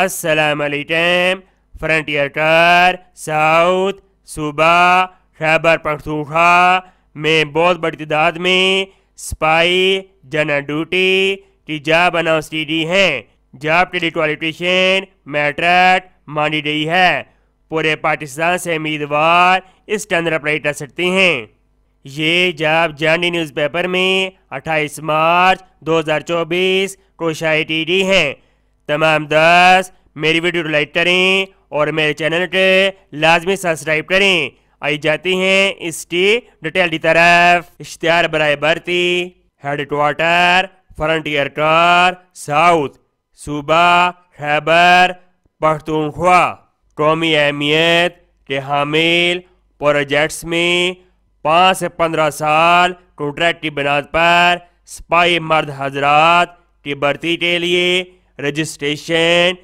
अस्सलाम अलैकुम। Frontier corps south सूबा खैबर पख्तूनख्वा में बहुत बड़ी तादाद में सिपाही जनरल ड्यूटी की जॉब अनाउंस की गई है। जॉब के लिए क्वालिफिकेशन मैट्रिक मानी गई है। पूरे पाकिस्तान से उम्मीदवार इसके अंदर अप्लाई कर सकते हैं। ये जॉब जंग न्यूज़पेपर में 28 मार्च 2024 को शाये की गई है। तमाम 10 मेरी वीडियो लाइक करें और मेरे चैनल के लाजमी सब्सक्राइब करें। आई जाती हैं इसकी डिटेल की तरफ। इश्तिहार बराए भर्ती। हेडक्वार्टर फ्रंटियर कोर साउथ सूबा खैबर पख्तूनख्वा। कौमी अहमियत के हामिल प्रोजेक्ट्स में 5 से 15 साल कॉन्ट्रैक्ट की बुनियाद पर सिपाही मर्द हजरात की भर्ती के लिए रजिस्ट्रेशन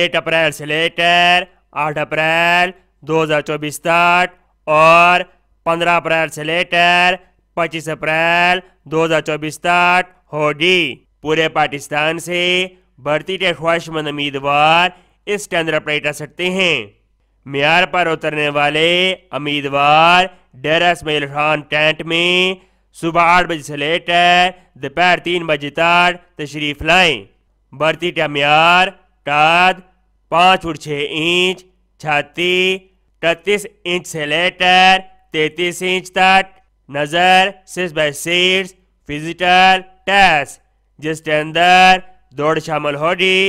1 अप्रैल से लेकर 8 अप्रैल 2024 तक और 15 अप्रैल से लेकर 25 अप्रैल 2024 तक होगी। पूरे पाकिस्तान से भर्ती के ख्वाहिशमंद उम्मीदवार इस केंद्र अप्लाई कर सकते हैं। म्यार पर उतरने वाले उम्मीदवार डेरा इसमाइल खान टेंट में सुबह 8 बजे से लेकर दोपहर 3 बजे तक तशरीफ लाएं। भर्ती का म्यार काद 5 फुट 6 इंच, छाती 33 इंच से लेकर 33 इंच तक, नज़र 6x6, फिजिकल टेस्ट जिसके अंदर दौड़ शामिल होगी,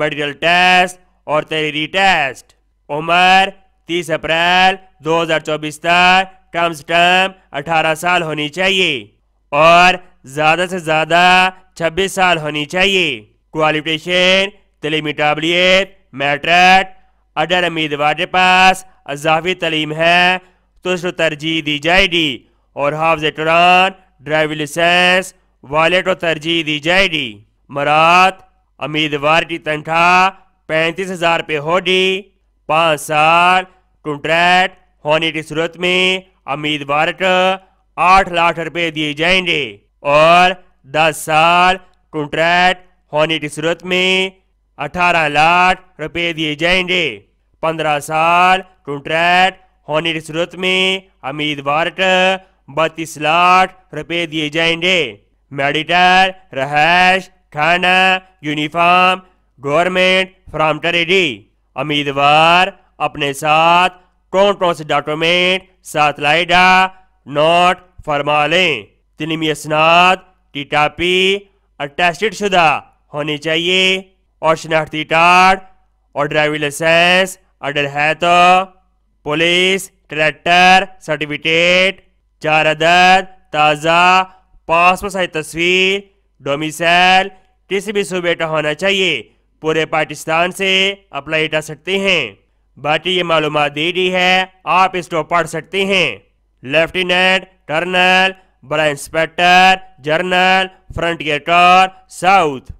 मेडिकल टेस्ट और तहरीरी टेस्ट। उम्र 30 अप्रैल 2024 तक कम से कम 18 साल होनी चाहिए और ज़्यादा से ज़्यादा 26 साल होनी चाहिए। क्वालिफिकेशन तलीमी काबिलियत मैट्रिक। अगर उम्मीदवार के पास अजाफी तलीम है तो उसको तरजीह दी जाएगी और हाफ़िज़ कुरान ड्राइविंग लाइसेंस वाले को तरजीह दी जाएगी। मरात उम्मीदवार की तनख्वाह 35,000 रुपये होगी। 5 साल कॉन्ट्रैक्ट होने की सूरत में उम्मीदवार को 8 लाख रुपये दिए जाएंगे और 10 साल कॉन्ट्रैक्ट होने की सूरत में 18 लाख रुपये दिए जाएंगे। 15 साल कॉन्ट्रैक्ट होने की सूरत में उम्मीदवार को 32 लाख रुपये दिए जाएंगे। मेडिकल, रहायश, खाना, यूनिफॉर्म गवर्नमेंट फ्राहम करेगी। उम्मीदवार अपने साथ कौन कौन से डॉक्यूमेंट साथ लाएगा नोट फरमा लें। तलीमी असनाद की कापी अटेस्टेड शुदा होनी चाहिए और शनाख्ती कार्ड और ड्राइविंग लाइसेंस अगर है तो। पुलिस ट्रैक्टर सर्टिफिकेट, 4 अदद ताज़ा पासपोर्ट साइज तस्वीर। डोमिसाइल किसी भी सूबे का होना चाहिए। पूरे पाकिस्तान से अप्लाई कर सकते हैं। बाकी ये मालूमात दी गई है, आप इसको पढ़ सकते हैं। लेफ्टिनेंट कर्नल बड़ा inspector general frontier corps south.